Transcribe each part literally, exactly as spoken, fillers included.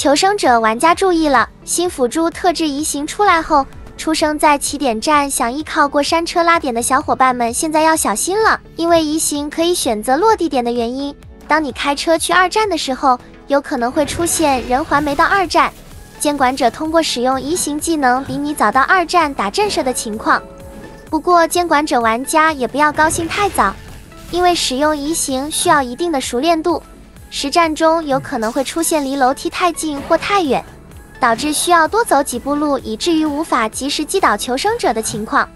求生者玩家注意了，新辅助特制移行出来后，出生在起点站想依靠过山车拉点的小伙伴们现在要小心了，因为移行可以选择落地点的原因。当你开车去二站的时候，有可能会出现人还没到二站，监管者通过使用移行技能比你早到二站打震慑的情况。不过监管者玩家也不要高兴太早，因为使用移行需要一定的熟练度。 实战中有可能会出现离楼梯太近或太远，导致需要多走几步路，以至于无法及时击倒求生者的情况。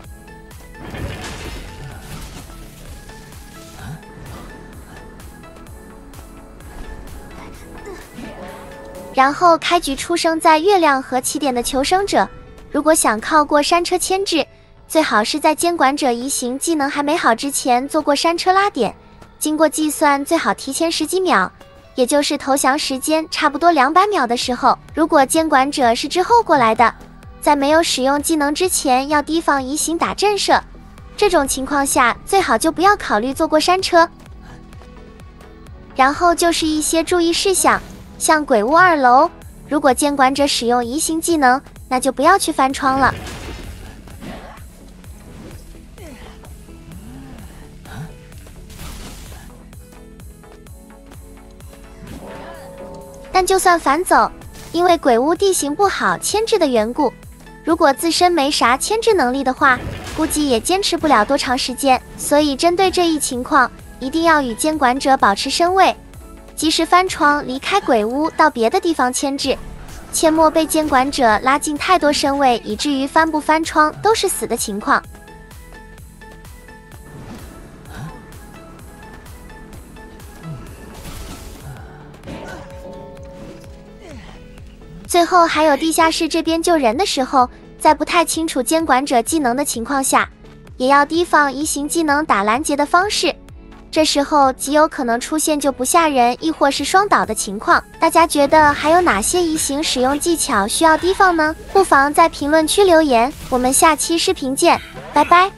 然后开局出生在月亮和起点的求生者，如果想靠过山车牵制，最好是在监管者移行技能还没好之前做过山车拉点。 经过计算，最好提前十几秒，也就是投降时间差不多两百秒的时候。如果监管者是之后过来的，在没有使用技能之前要提防移行打震慑。这种情况下，最好就不要考虑坐过山车。然后就是一些注意事项，像鬼屋二楼，如果监管者使用移行技能，那就不要去翻窗了。 但就算反走，因为鬼屋地形不好牵制的缘故，如果自身没啥牵制能力的话，估计也坚持不了多长时间。所以针对这一情况，一定要与监管者保持身位，及时翻窗离开鬼屋，到别的地方牵制，切莫被监管者拉近太多身位，以至于翻不翻窗都是死的情况。 最后还有地下室这边救人的时候，在不太清楚监管者技能的情况下，也要提防移行技能打拦截的方式。这时候极有可能出现救不下人，亦或是双倒的情况。大家觉得还有哪些移行使用技巧需要提防呢？不妨在评论区留言。我们下期视频见，拜拜。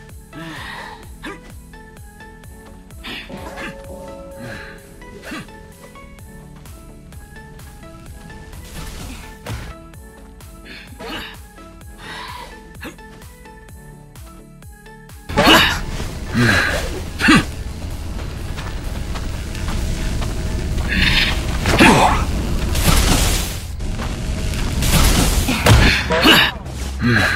Yeah.